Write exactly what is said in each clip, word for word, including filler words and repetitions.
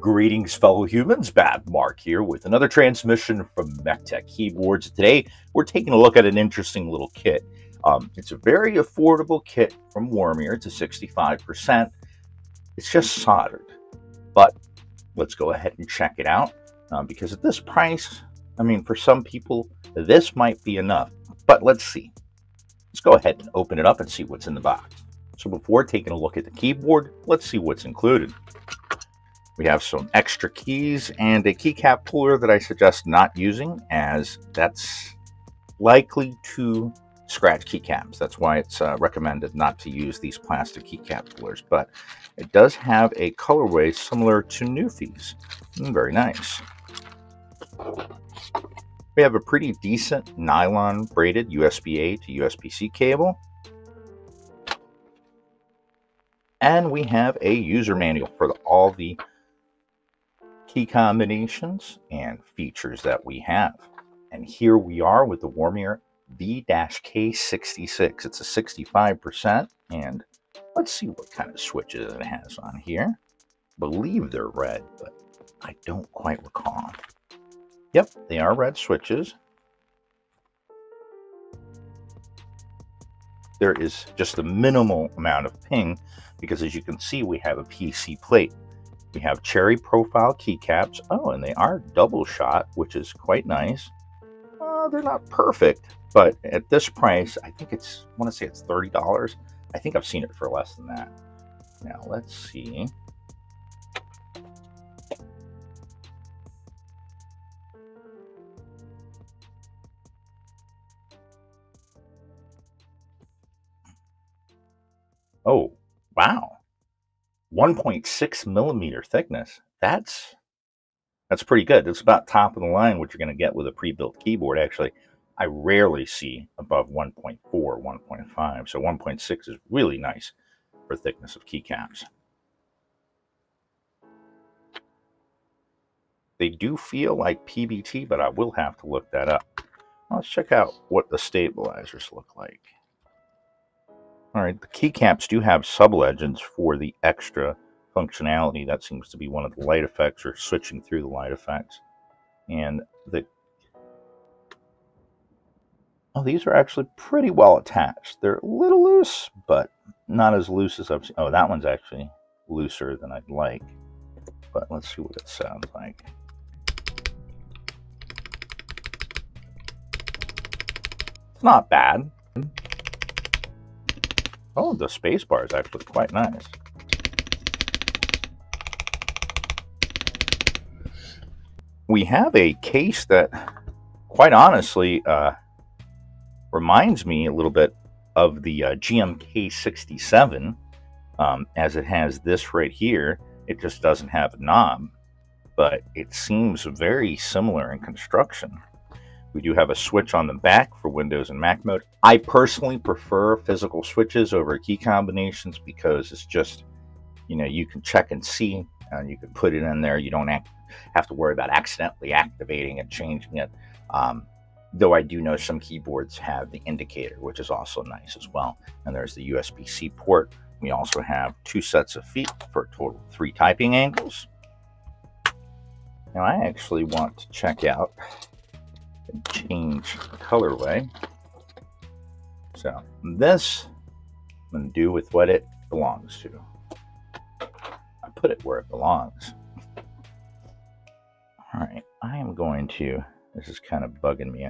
Greetings, fellow humans. Bab Mark here with another transmission from MechTech Keyboards. Today, we're taking a look at an interesting little kit. Um, it's a very affordable kit from Womier. It's a sixty-five percent. It's just soldered. But let's go ahead and check it out uh, because at this price, I mean, for some people, this might be enough. But let's see. Let's go ahead and open it up and see what's in the box. So before taking a look at the keyboard, let's see what's included. We have some extra keys and a keycap puller that I suggest not using, as that's likely to scratch keycaps. That's why it's uh, recommended not to use these plastic keycap pullers. But it does have a colorway similar to NuPhy's. Mm, very nice. We have a pretty decent nylon braided U S B A to U S B C cable. And we have a user manual for the, all the key combinations and features that we have. And here we are with the Womier V K sixty-six. It's a sixty-five percent, and let's see what kind of switches it has on here. I believe they're red, but I don't quite recall. Yep, they are red switches. There is just a minimal amount of ping because, as you can see, we have a P C plate. We have Cherry Profile keycaps. Oh, and they are double shot, which is quite nice. Uh, they're not perfect, but at this price, I think it's, I want to say it's thirty dollars. I think I've seen it for less than that. Now, let's see. Oh, wow. one point six millimeter thickness. That's that's pretty good. That's about top of the line what you're going to get with a pre-built keyboard. Actually, I rarely see above one point four, one point five. So one point six is really nice for thickness of keycaps. They do feel like P B T, but I will have to look that up. Let's check out what the stabilizers look like. All right, the keycaps do have sub-legends for the extra functionality. That seems to be one of the light effects, or switching through the light effects. And the... Oh, these are actually pretty well attached. They're a little loose, but not as loose as I've seen. Oh, that one's actually looser than I'd like. But let's see what it sounds like. It's not bad. Oh, the space bar is actually quite nice. We have a case that, quite honestly, uh, reminds me a little bit of the uh, G M K sixty-seven, um, as it has this right here. It just doesn't have a knob, but it seems very similar in construction. We do have a switch on the back for Windows and Mac mode. I personally prefer physical switches over key combinations because it's just, you know, you can check and see, and you can put it in there. You don't act, have to worry about accidentally activating and changing it. Um, though I do know some keyboards have the indicator, which is also nice as well. And there's the U S B C port. We also have two sets of feet for a total of three typing angles. Now I actually want to check out and change colorway. So this I'm going to do with what it belongs to. I put it where it belongs. All right, I am going to, this is kind of bugging me.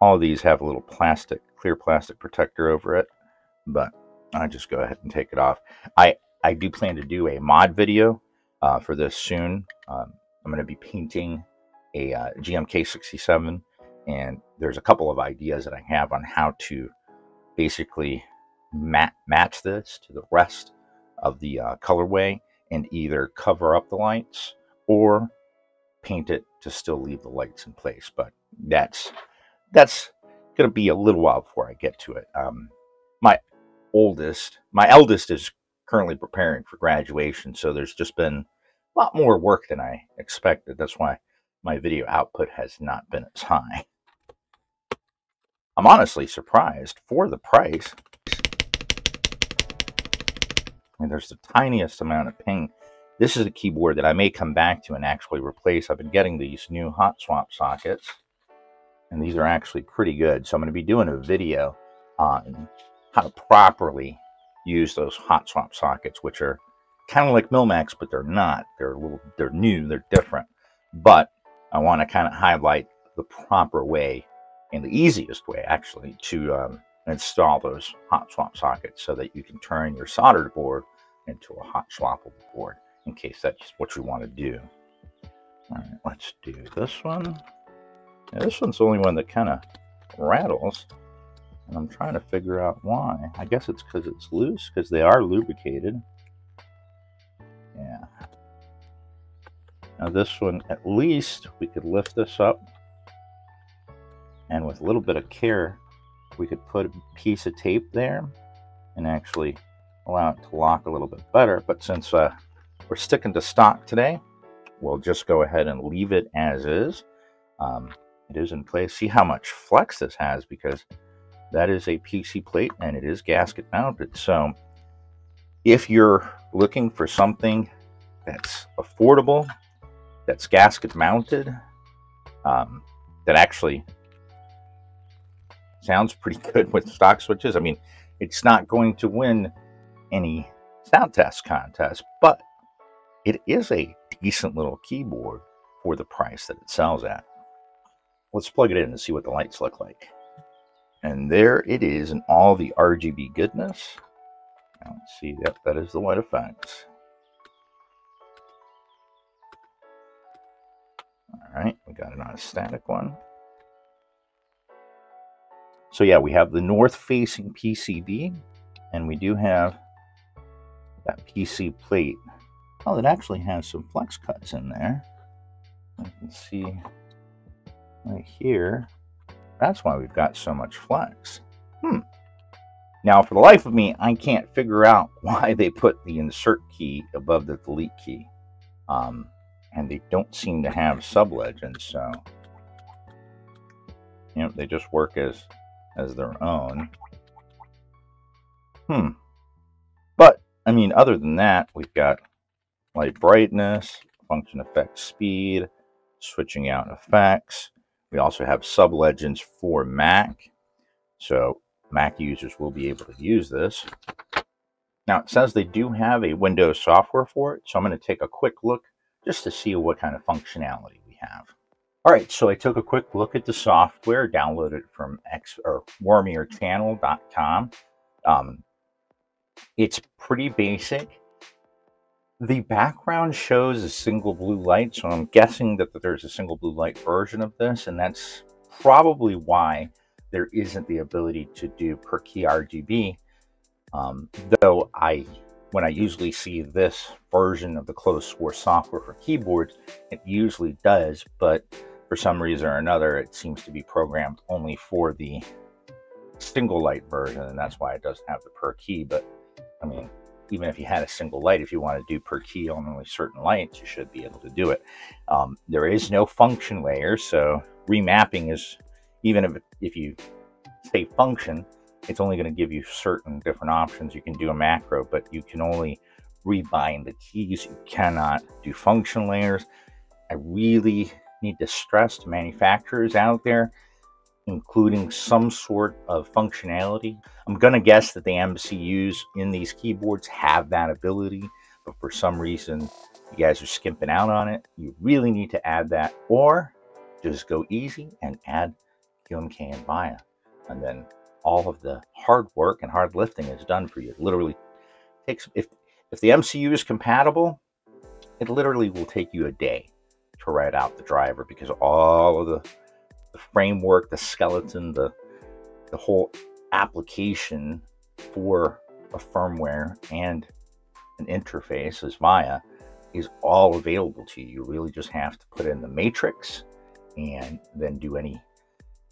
All these have a little plastic, clear plastic protector over it, but I just go ahead and take it off. I, I do plan to do a mod video uh, for this soon. Um, I'm going to be painting a uh, G M K sixty-seven, and there's a couple of ideas that I have on how to basically mat match this to the rest of the uh, colorway and either cover up the lights or paint it to still leave the lights in place. But that's that's gonna be a little while before I get to it. Um, my oldest, my eldest is currently preparing for graduation, so there's just been a lot more work than I expected. That's why my video output has not been as high. I'm honestly surprised for the price. And there's the tiniest amount of ping This is a keyboard that I may come back to and actually replace. I've been getting these new hot swap sockets, and these are actually pretty good. So I'm going to be doing a video on how to properly use those hot swap sockets, which are kind of like Millmax, but they're not. They're a little, they're new, they're different. But I want to kind of highlight the proper way and the easiest way, actually, to um, install those hot swap sockets so that you can turn your soldered board into a hot swappable board, in case that's what you want to do. All right, let's do this one. Now, this one's the only one that kind of rattles, and I'm trying to figure out why. I guess it's because it's loose, because they are lubricated. Yeah. Now this one, at least we could lift this up, and with a little bit of care, we could put a piece of tape there and actually allow it to lock a little bit better. But since uh, we're sticking to stock today, we'll just go ahead and leave it as is. Um, it is in place. See how much flex this has, because that is a P C plate and it is gasket mounted. So if you're looking for something that's affordable, that's gasket mounted, um, that actually sounds pretty good with stock switches. I mean, it's not going to win any sound test contest, but it is a decent little keyboard for the price that it sells at. Let's plug it in and see what the lights look like. And there it is in all the R G B goodness. Now let's see, yep, that is the white effects. All right, we got it on a static one. So yeah, we have the north-facing P C B, and we do have that P C plate. Oh, it actually has some flex cuts in there. I can see right here. That's why we've got so much flex. Hmm. Now, for the life of me, I can't figure out why they put the insert key above the delete key. Um, and they don't seem to have sublegends, so... You know, they just work as... as their own. Hmm. But, I mean, other than that, we've got light brightness, function effect speed, switching out effects. We also have sublegends for Mac. So Mac users will be able to use this. Now, it says they do have a Windows software for it. So I'm going to take a quick look just to see what kind of functionality we have. All right, so I took a quick look at the software, downloaded it from X or Womier channel dot com. Um, it's pretty basic. The background shows a single blue light, so I'm guessing that there's a single blue light version of this, and that's probably why there isn't the ability to do per key R G B. Um, though I, when I usually see this version of the closed source software for keyboards, it usually does, but for some reason or another, it seems to be programmed only for the single light version, and that's why it doesn't have the per key. But I mean, even if you had a single light, if you want to do per key on only certain lights, you should be able to do it. Um, there is no function layer, so remapping is, even if, if you say function, it's only going to give you certain different options. You can do a macro, but you can only rebind the keys. You cannot do function layers. I really need to stress to manufacturers out there, including some sort of functionality. I'm going to guess that the M C Us in these keyboards have that ability, but for some reason, you guys are skimping out on it. You really need to add that, or just go easy and add Q M K and V I A. And then all of the hard work and hard lifting is done for you. It literally takes, if, if the M C U is compatible, it literally will take you a day to write out the driver, because all of the, the framework, the skeleton, the, the whole application for a firmware and an interface as V I A is all available to you. You really just have to put in the matrix and then do any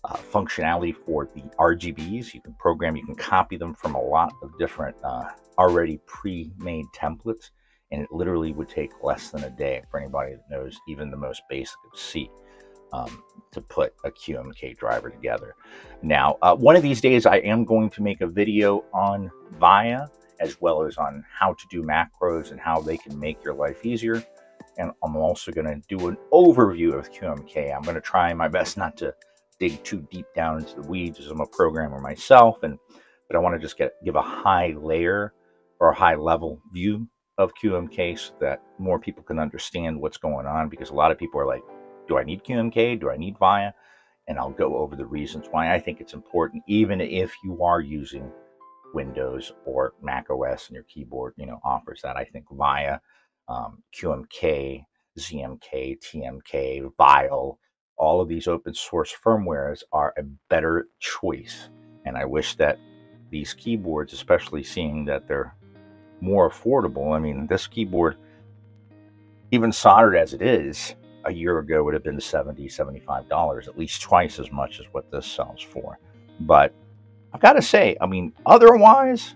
Uh, functionality for the R G Bs. You can program, you can copy them from a lot of different uh, already pre-made templates, and it literally would take less than a day for anybody that knows even the most basic of C um, to put a Q M K driver together. Now, uh, one of these days I am going to make a video on V I A as well as on how to do macros and how they can make your life easier. And I'm also going to do an overview of Q M K. I'm going to try my best not to dig too deep down into the weeds, as I'm a programmer myself, and but I want to just get give a high layer or a high level view of Q M K so that more people can understand what's going on, because a lot of people are like, do I need Q M K? Do I need V I A? And I'll go over the reasons why I think it's important, even if you are using Windows or Mac O S and your keyboard, you know, offers that. I think V I A, um, Q M K, Z M K, T M K, Vial, all of these open source firmwares are a better choice. And I wish that these keyboards, especially seeing that they're more affordable. I mean, this keyboard, even soldered as it is, a year ago would have been seventy, seventy-five dollars, at least twice as much as what this sells for. But I've got to say, I mean, otherwise,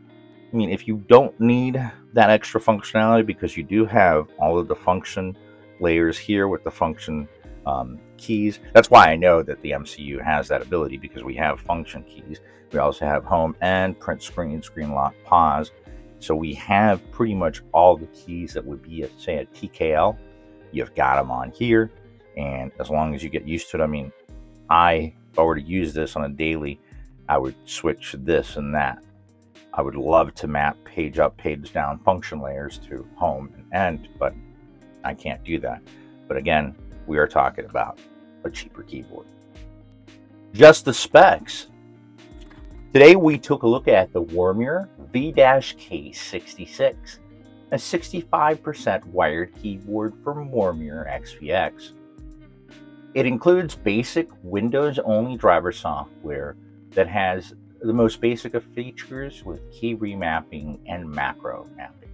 I mean, if you don't need that extra functionality, because you do have all of the function layers here with the function um, keys. That's why I know that the M C U has that ability, because we have function keys. We also have home and print screen, screen lock, pause. So we have pretty much all the keys that would be, at, say, a T K L. You've got them on here, and as long as you get used to it, I mean, I, if I were to use this on a daily, I would switch this and that. I would love to map page up, page down function layers to home and end, but I can't do that. But again, we are talking about a cheaper keyboard. Just the specs. Today we took a look at the Womier V K sixty-six, a sixty-five percent wired keyboard from Womier X V X. It includes basic Windows-only driver software that has the most basic of features with key remapping and macro mapping.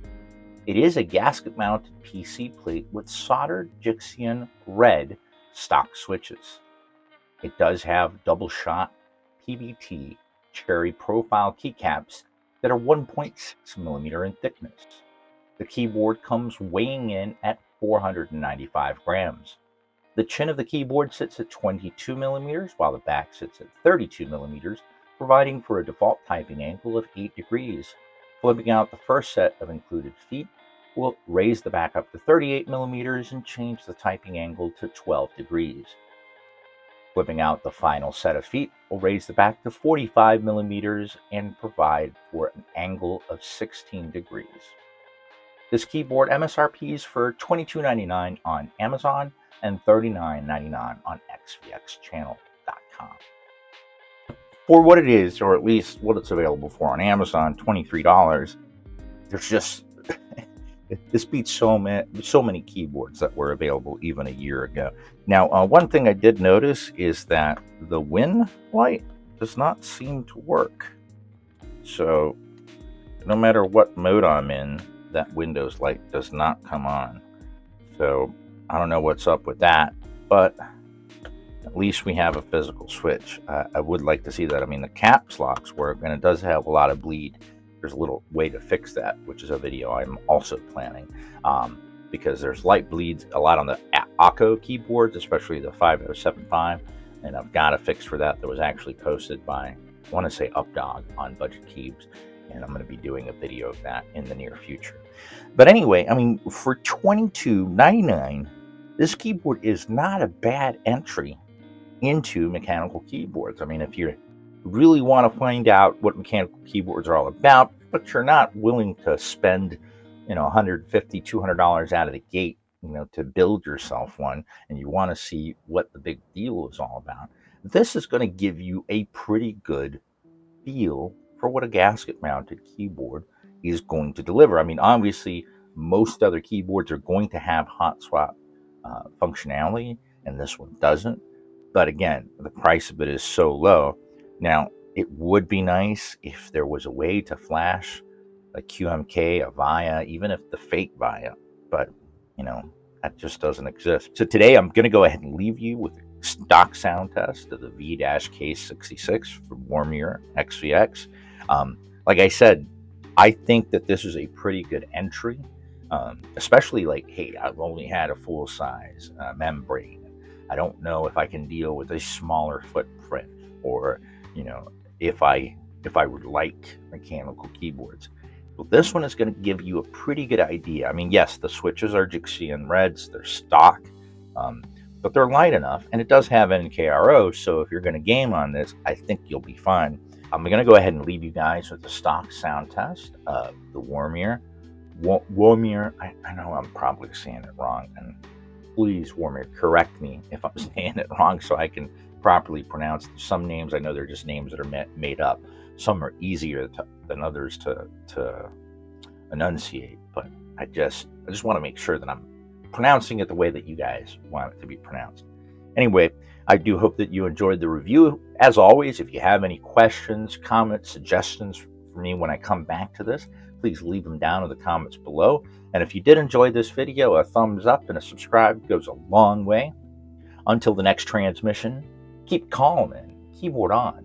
It is a gasket-mounted P C plate with soldered Jixian red stock switches. It does have double-shot P B T Cherry Profile keycaps that are one point six millimeter in thickness. The keyboard comes weighing in at four hundred ninety-five grams. The chin of the keyboard sits at twenty-two millimeters, while the back sits at thirty-two millimeters, providing for a default typing angle of eight degrees. Flipping out the first set of included feet will raise the back up to thirty-eight millimeters and change the typing angle to twelve degrees. Flipping out the final set of feet will raise the back to forty-five millimeters and provide for an angle of sixteen degrees. This keyboard M S R P is for twenty-two ninety-nine on Amazon and thirty-nine ninety-nine on X V X channel dot com. For what it is, or at least what it's available for on Amazon, twenty-three dollars, there's just, this beats so many, so many keyboards that were available even a year ago. Now, uh, one thing I did notice is that the Win light does not seem to work. So, no matter what mode I'm in, that Windows light does not come on. So I don't know what's up with that, but at least we have a physical switch. Uh, I would like to see that. I mean, the caps locks work, and it does have a lot of bleed. There's a little way to fix that, which is a video I'm also planning, um, because there's light bleeds a lot on the Akko keyboards, especially the five oh seven five, and I've got a fix for that that was actually posted by, I want to say, Updog on BudgetKeebs. And I'm going to be doing a video of that in the near future. But anyway, I mean, for twenty-two ninety-nine, this keyboard is not a bad entry into mechanical keyboards. I mean, if you really want to find out what mechanical keyboards are all about, but you're not willing to spend, you know, one hundred fifty, two hundred dollars out of the gate, you know, to build yourself one, and you want to see what the big deal is all about, this is going to give you a pretty good feel for what a gasket mounted keyboard is going to deliver. I mean, obviously most other keyboards are going to have hot swap uh, functionality, and this one doesn't, but again, the price of it is so low. Now, it would be nice if there was a way to flash a Q M K, a V I A, even if the fake V I A, but you know, that just doesn't exist. So today I'm going to go ahead and leave you with a stock sound test of the V K sixty-six from Womier X V X. Um, like I said, I think that this is a pretty good entry, um, especially like, hey, I've only had a full size uh, membrane. I don't know if I can deal with a smaller footprint, or, you know, if I, if I would like mechanical keyboards. Well, this one is going to give you a pretty good idea. I mean, yes, the switches are Jixian reds, they're stock, um, but they're light enough, and it does have N K R O, so if you're going to game on this, I think you'll be fine. I'm going to go ahead and leave you guys with the stock sound test of the Womier. Womier, I, I know I'm probably saying it wrong, and please, Womier, correct me if I'm saying it wrong so I can properly pronounce some names. I know they're just names that are made up. Some are easier to, than others to, to enunciate, but I just I just want to make sure that I'm pronouncing it the way that you guys want it to be pronounced. Anyway, I do hope that you enjoyed the review. As always, if you have any questions, comments, suggestions for me when I come back to this, please leave them down in the comments below. And if you did enjoy this video, a thumbs up and a subscribe goes a long way. Until the next transmission, keep calm and keyboard on.